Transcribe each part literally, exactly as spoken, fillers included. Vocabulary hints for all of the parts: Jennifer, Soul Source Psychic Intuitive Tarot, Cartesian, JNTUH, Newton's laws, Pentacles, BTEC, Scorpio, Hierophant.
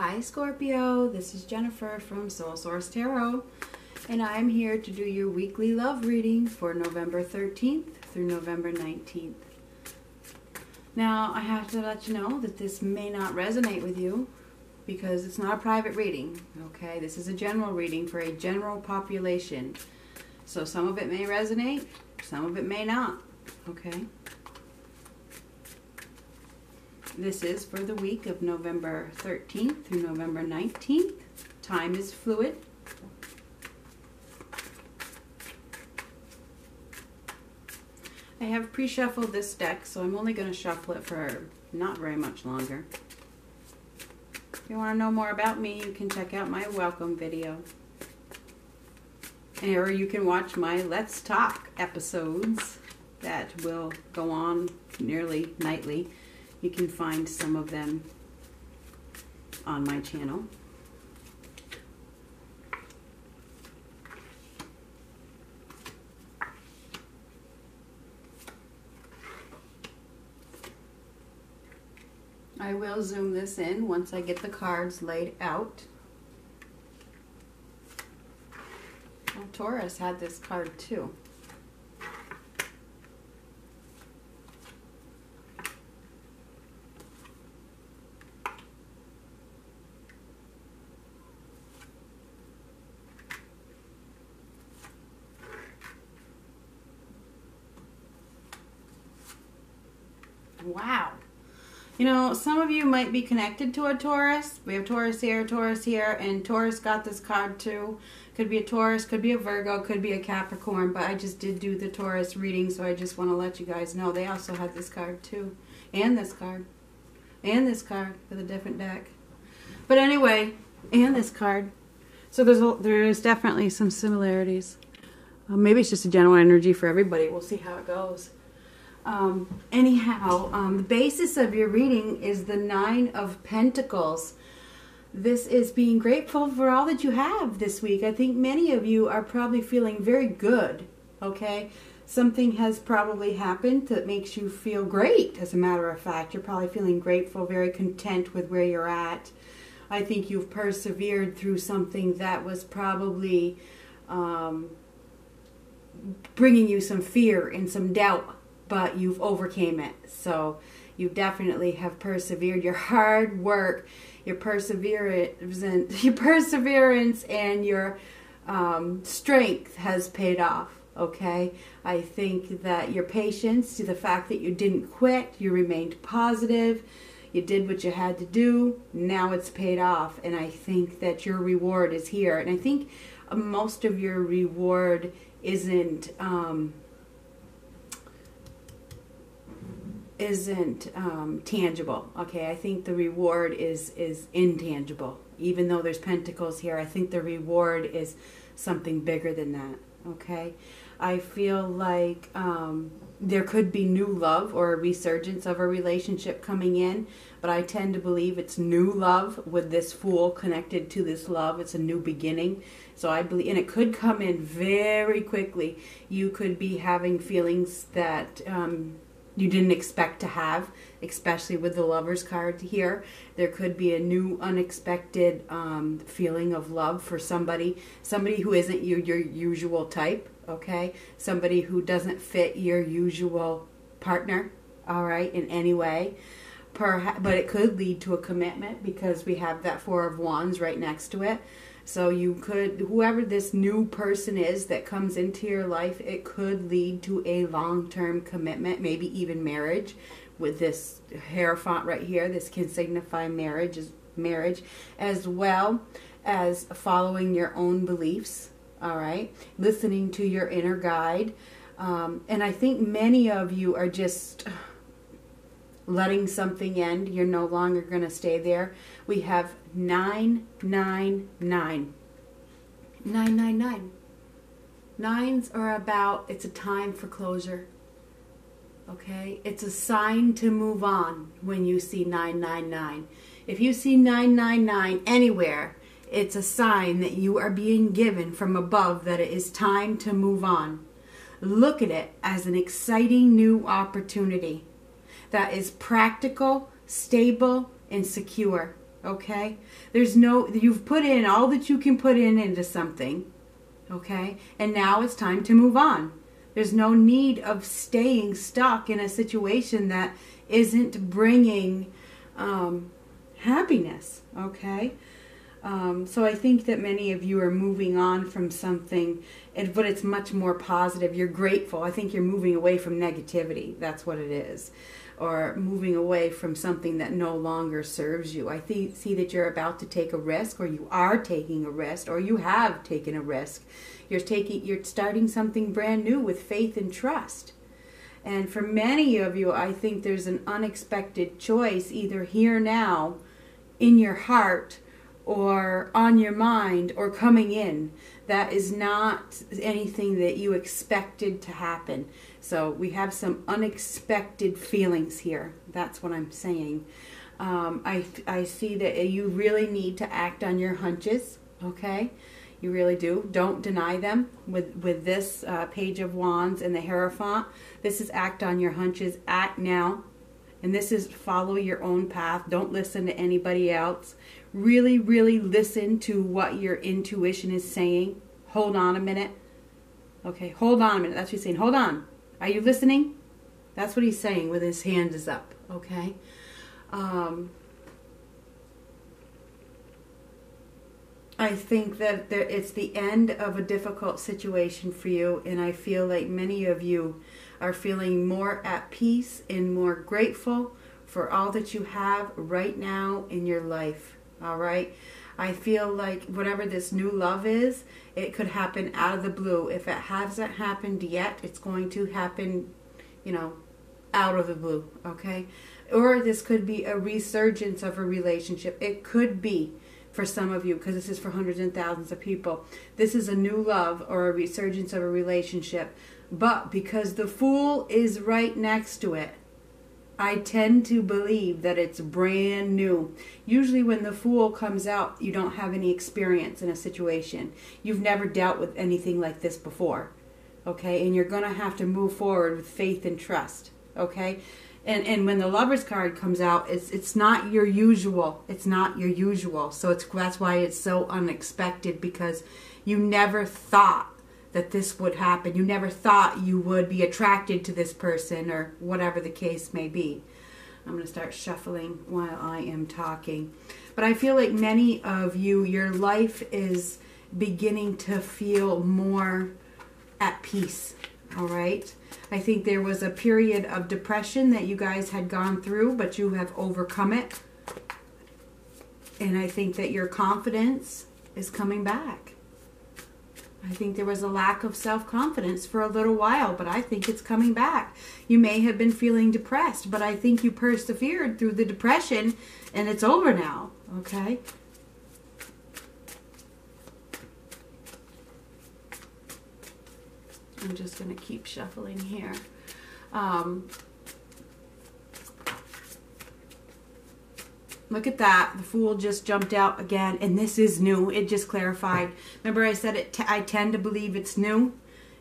Hi Scorpio, this is Jennifer from Soul Source Tarot, and I'm here to do your weekly love reading for November thirteenth through November nineteenth. Now, I have to let you know that this may not resonate with you because it's not a private reading, okay? This is a general reading for a general population. So some of it may resonate, some of it may not, okay? This is for the week of November thirteenth through November nineteenth. Time is fluid. I have pre-shuffled this deck, so I'm only going to shuffle it for not very much longer. If you want to know more about me, you can check out my welcome video. Or you can watch my Let's Talk episodes that will go on nearly nightly. You can find some of them on my channel. I will zoom this in once I get the cards laid out. Well, Taurus had this card too. Wow. You know, some of you might be connected to a Taurus. We have Taurus here, Taurus here, and Taurus got this card too. Could be a Taurus, could be a Virgo, could be a Capricorn, but I just did do the Taurus reading, so I just want to let you guys know they also had this card too. And this card. And this card for the different deck. But anyway, and this card. So there's a, there's definitely some similarities. Uh, maybe it's just a general energy for everybody. We'll see how it goes. Um, anyhow, um, the basis of your reading is the Nine of Pentacles. This is being grateful for all that you have this week. I think many of you are probably feeling very good, okay? Something has probably happened that makes you feel great, as a matter of fact. You're probably feeling grateful, very content with where you're at. I think you've persevered through something that was probably um, bringing you some fear and some doubt. But you've overcame it, so you definitely have persevered. Your hard work, your perseverance, and your perseverance and your um, strength has paid off. Okay, I think that your patience, to the fact that you didn't quit, you remained positive, you did what you had to do. Now it's paid off, and I think that your reward is here. And I think most of your reward isn't. Um, isn't um, tangible, okay? I think the reward is is intangible. Even though there's pentacles here, I think the reward is something bigger than that, okay? I feel like um, there could be new love or a resurgence of a relationship coming in, but I tend to believe it's new love with this Fool connected to this love. It's a new beginning. So I believe, and it could come in very quickly. You could be having feelings that um, you didn't expect to have, especially with the Lover's card here. There could be a new unexpected um, feeling of love for somebody, somebody who isn't you, your usual type, okay? Somebody who doesn't fit your usual partner, all right, in any way. Perhaps, but it could lead to a commitment because we have that Four of Wands right next to it. So you could, whoever this new person is that comes into your life, it could lead to a long-term commitment, maybe even marriage. With this Hierophant right here, this can signify marriage, marriage, as well as following your own beliefs, all right? Listening to your inner guide. Um, and I think many of you are just letting something end. You're no longer going to stay there. We have nine nine nine. nine nine nine. Nines are about, it's a time for closure. Okay? It's a sign to move on when you see nine nine nine. If you see nine nine nine anywhere, it's a sign that you are being given from above that it is time to move on. Look at it as an exciting new opportunity that is practical, stable, and secure. okay? There's no, you've put in all that you can put in into something, okay? And now it's time to move on. There's no need of staying stuck in a situation that isn't bringing um, happiness, okay? Um, so I think that many of you are moving on from something, but it's much more positive. You're grateful. I think you're moving away from negativity. That's what it is. Or moving away from something that no longer serves you. I th- see that you're about to take a risk, or you are taking a risk, or you have taken a risk. You're taking, you're starting something brand new with faith and trust. And for many of you, I think there's an unexpected choice, either here now, in your heart, or on your mind, or coming in, that is not anything that you expected to happen. So we have some unexpected feelings here. That's what I'm saying. Um, I, I see that you really need to act on your hunches, okay? You really do. Don't deny them. With, with this uh, Page of Wands and the Hierophant, this is act on your hunches, act now. And this is follow your own path. Don't listen to anybody else. Really, really listen to what your intuition is saying. Hold on a minute. Okay, hold on a minute. That's what he's saying. Hold on. Are you listening? That's what he's saying with his hand is up. Okay. Um, I think that there, it's the end of a difficult situation for you. And I feel like many of you are feeling more at peace and more grateful for all that you have right now in your life. All right? I feel like whatever this new love is, it could happen out of the blue. If it hasn't happened yet, it's going to happen, you know, out of the blue, okay? Or this could be a resurgence of a relationship. It could be for some of you, because this is for hundreds and thousands of people. This is a new love or a resurgence of a relationship. But because the Fool is right next to it, I tend to believe that it's brand new. Usually when the Fool comes out, you don't have any experience in a situation. You've never dealt with anything like this before, okay? And you're going to have to move forward with faith and trust, okay? And, and when the Lover's card comes out, it's, it's not your usual. It's not your usual. So it's, that's why it's so unexpected, because you never thought that this would happen. You never thought you would be attracted to this person, or whatever the case may be. I'm going to start shuffling while I am talking. But I feel like many of you, your life is beginning to feel more at peace. All right? I think there was a period of depression that you guys had gone through, but you have overcome it. And I think that your confidence is coming back. I think there was a lack of self-confidence for a little while, but I think it's coming back. You may have been feeling depressed, but I think you persevered through the depression, and it's over now, okay? I'm just going to keep shuffling here. Um, Look at that. The Fool just jumped out again, and this is new. It just clarified. Remember I said it. T I tend to believe it's new.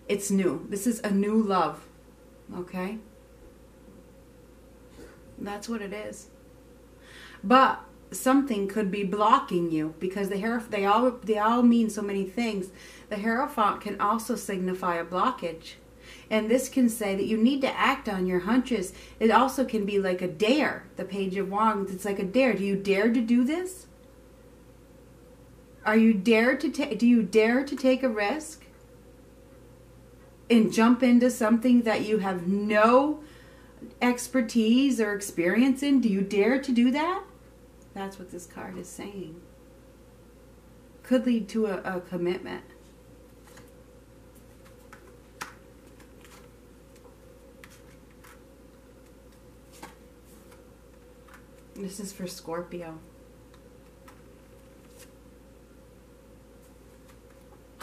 It's new. This is a new love, okay? That's what it is. But something could be blocking you, because the Hierophant, they all, they all mean so many things. The Hierophant can also signify a blockage. And this can say that you need to act on your hunches. It also can be like a dare. The Page of Wands, it's like a dare. Do you dare to do this? Are you dare to ta- do you dare to take a risk and jump into something that you have no expertise or experience in? Do you dare to do that? That's what this card is saying. Could lead to a, a commitment. This is for Scorpio.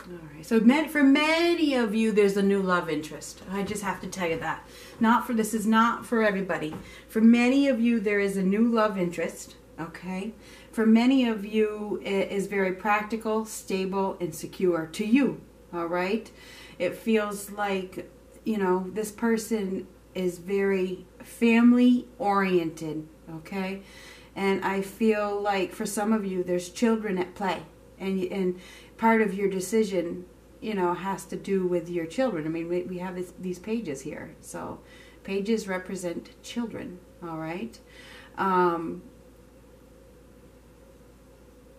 All right. So for many of you, there's a new love interest. I just have to tell you that. Not for this is not for everybody. For many of you, there is a new love interest. Okay. For many of you, it is very practical, stable, and secure to you. All right. It feels like, you know, this person is very family oriented. Okay, And I feel like for some of you, there's children at play. And, and part of your decision, you know, has to do with your children. I mean, we, we have this, these pages here. So pages represent children, all right? Um,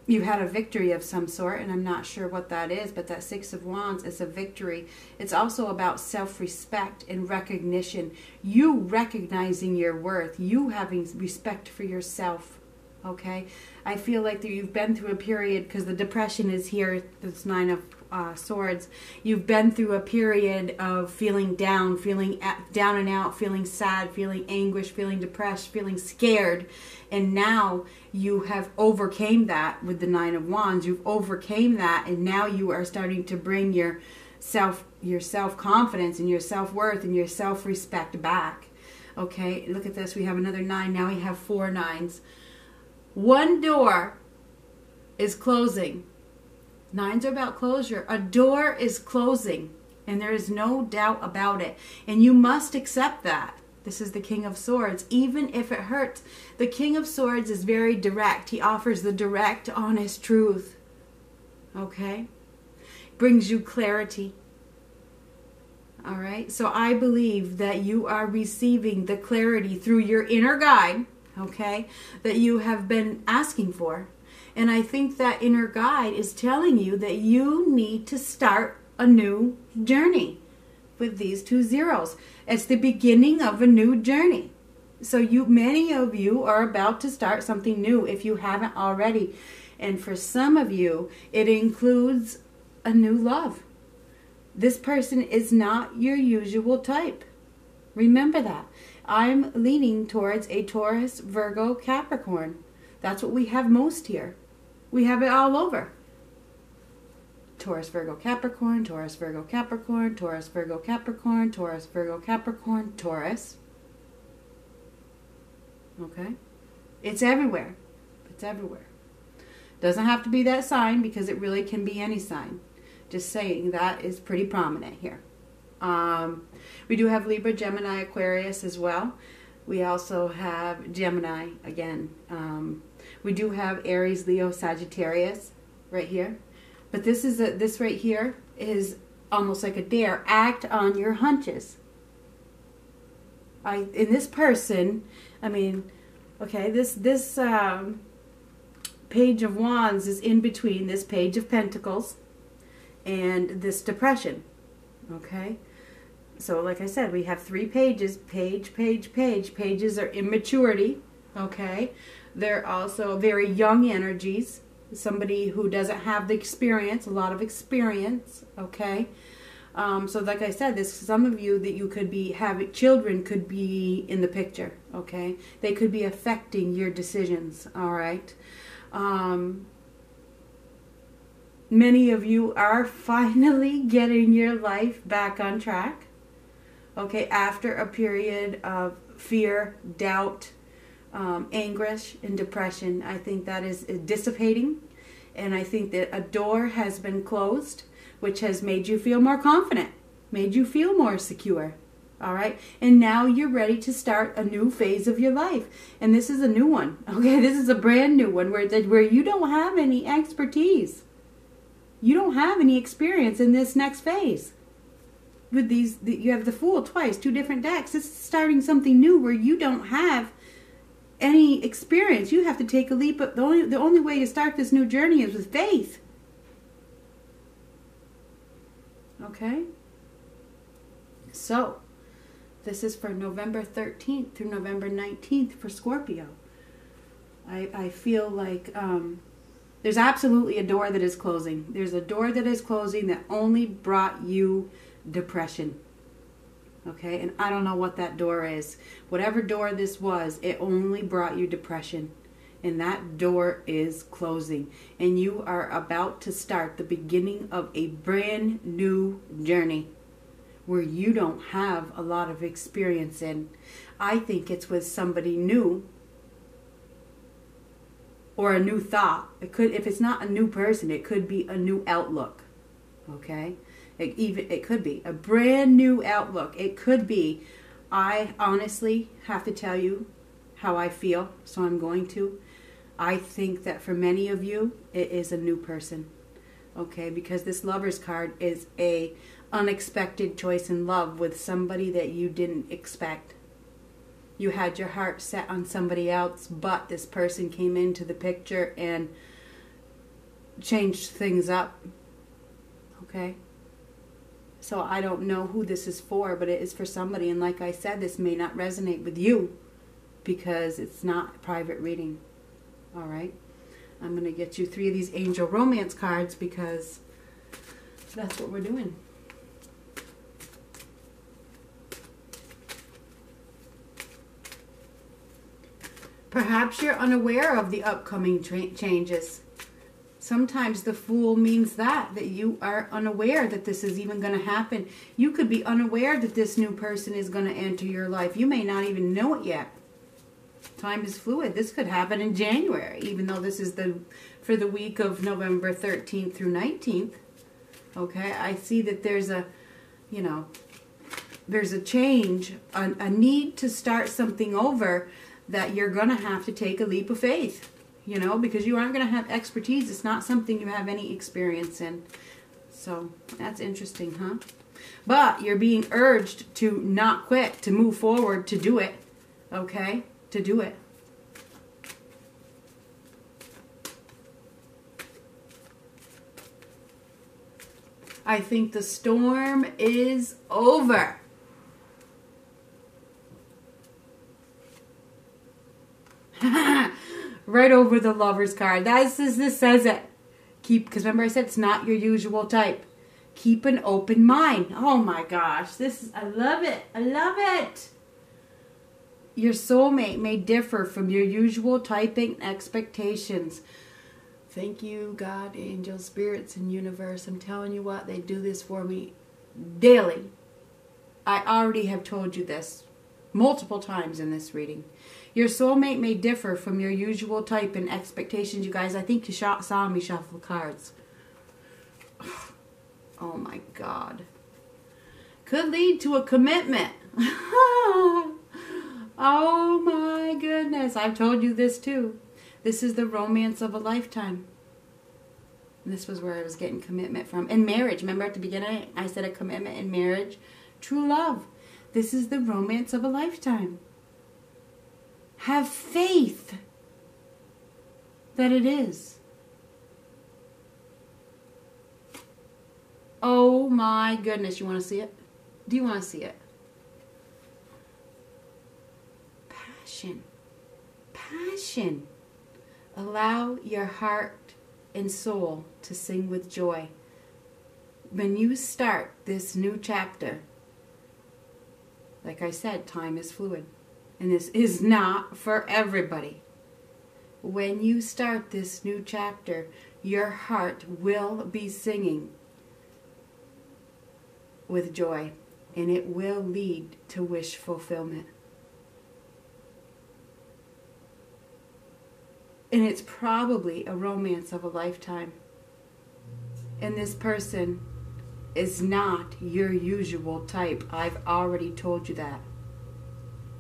you've had a victory of some sort, and I'm not sure what that is, but that Six of Wands is a victory. It's also about self-respect and recognition. You recognizing your worth, you having respect for yourself, okay? I feel like that you've been through a period, because the depression is here, this Nine of uh, Swords. You've been through a period of feeling down, feeling down and out, feeling sad, feeling anguish, feeling depressed, feeling scared. And now you have overcame that with the Nine of Wands. You've overcame that, and now you are starting to bring your self, your self-confidence and your self-worth and your self-respect back. Okay, look at this. We have another nine. Now we have four nines. One door is closing. Nines are about closure. A door is closing, and there is no doubt about it. And you must accept that. This is the King of Swords. Even if it hurts, the King of Swords is very direct. He offers the direct, honest truth. Okay? Brings you clarity. All right? So I believe that you are receiving the clarity through your inner guide, okay, that you have been asking for. And I think that inner guide is telling you that you need to start a new journey with these two zeros. It's the beginning of a new journey. So you, many of you are about to start something new if you haven't already. And for some of you, it includes a new love. This person is not your usual type. Remember that. I'm leaning towards a Taurus, Virgo, Capricorn. That's what we have most here. We have it all over. Taurus, Virgo, Capricorn, Taurus, Virgo, Capricorn, Taurus, Virgo, Capricorn, Taurus, Virgo, Capricorn, Taurus. Okay? It's everywhere. It's everywhere. Doesn't have to be that sign, because it really can be any sign. Just saying, that is pretty prominent here. Um, we do have Libra, Gemini, Aquarius as well. We also have Gemini again. Um, we do have Aries, Leo, Sagittarius right here. But this is a, this right here is almost like a dare. Act on your hunches. I in this person, I mean, okay, this this um, Page of Wands is in between this Page of Pentacles and this depression. Okay, so like I said, we have three pages. Page, page, page. Pages are immaturity. Okay, they're also very young energies. Somebody who doesn't have the experience, a lot of experience, okay? Um, so like I said, this, some of you that you could be having, children could be in the picture, okay? They could be affecting your decisions, all right? Um, many of you are finally getting your life back on track, okay? After a period of fear, doubt, Um, anguish and depression. I think that is dissipating, and I think that a door has been closed, which has made you feel more confident, made you feel more secure, all right? And now you're ready to start a new phase of your life, and this is a new one, okay? This is a brand new one where, where you don't have any expertise. You don't have any experience in this next phase. With these, you have the Fool twice, two different decks. This is starting something new where you don't have any experience. You have to take a leap. But the only the only way to start this new journey is with faith. Okay? So, this is for November thirteenth through November nineteenth for Scorpio. I, I feel like um, there's absolutely a door that is closing. There's a door that is closing that only brought you depression. Okay, and I don't know what that door is. Whatever door this was, it only brought you depression. And that door is closing. And you are about to start the beginning of a brand new journey where you don't have a lot of experience in. I think it's with somebody new or a new thought. It could, if it's not a new person, it could be a new outlook. Okay? It, even, it could be a brand new outlook. It could be, I honestly have to tell you how I feel, so I'm going to. I think that for many of you, it is a new person. Okay, because this Lover's card is a unexpected choice in love with somebody that you didn't expect. You had your heart set on somebody else, but this person came into the picture and changed things up. Okay? So I don't know who this is for, but it is for somebody. And like I said, this may not resonate with you because it's not a private reading. All right? I'm going to get you three of these Angel Romance cards because that's what we're doing. Perhaps you're unaware of the upcoming changes. Sometimes the Fool means that, that you are unaware that this is even going to happen. You could be unaware that this new person is going to enter your life. You may not even know it yet. Time is fluid. This could happen in January, even though this is the for the week of November thirteenth through nineteenth. Okay, I see that there's a, you know, there's a change, a, a need to start something over, that you're going to have to take a leap of faith, you know, because you aren't going to have expertise. It's not something you have any experience in. So that's interesting, huh? But you're being urged to not quit, to move forward, to do it, okay? To do it. I think the storm is over. Right over the Lover's card. That's this, this says it. Keep, because remember I said it's not your usual type. Keep an open mind. Oh my gosh, this is, I love it. I love it. Your soulmate may differ from your usual typing expectations. Thank you, God, angels, spirits, and universe. I'm telling you what, they do this for me daily. I already have told you this multiple times in this reading. Your soulmate may differ from your usual type and expectations. You guys, I think you saw me shuffle cards. Oh my God. Could lead to a commitment. Oh my goodness. I've told you this too. This is the romance of a lifetime. This was where I was getting commitment from. And marriage. Remember at the beginning I said a commitment in marriage? True love. This is the romance of a lifetime. Have faith that it is. Oh my goodness. You want to see it? Do you want to see it? Passion. Passion. Allow your heart and soul to sing with joy. When you start this new chapter, like I said, time is fluid. And this is not for everybody. When you start this new chapter, your heart will be singing with joy, and it will lead to wish fulfillment. And it's probably a romance of a lifetime. And this person is not your usual type. I've already told you that.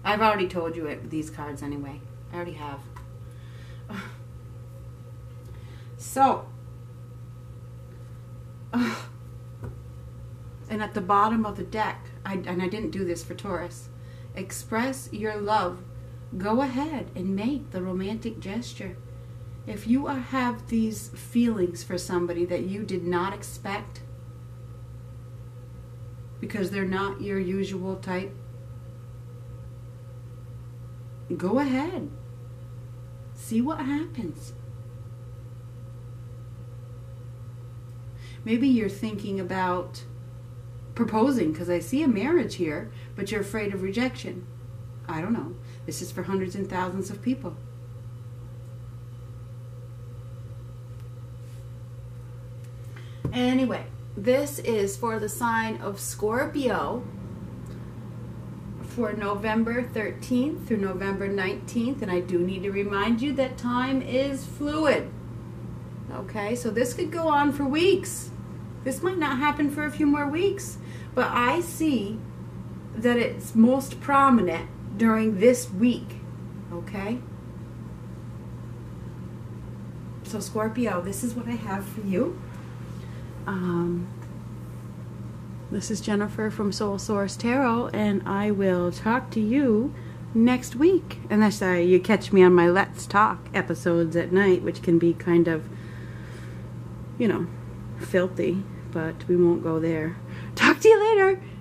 I've already told you it with these cards anyway. I already have. So, uh, and at the bottom of the deck, I, and I didn't do this for Taurus, express your love. Go ahead and make the romantic gesture. If you have these feelings for somebody that you did not expect, because they're not your usual type, go ahead. See what happens. Maybe you're thinking about proposing because I see a marriage here, but you're afraid of rejection. I don't know. This is for hundreds and thousands of people. Anyway, this is for the sign of Scorpio. For November thirteenth through November nineteenth, and I do need to remind you that time is fluid. Okay, so this could go on for weeks. This might not happen for a few more weeks, but I see that it's most prominent during this week. Okay? So Scorpio, this is what I have for you. Um, this is Jennifer from Soul Source Tarot, and I will talk to you next week. Unless uh, you catch me on my Let's Talk episodes at night, which can be kind of, you know, filthy, but we won't go there. Talk to you later.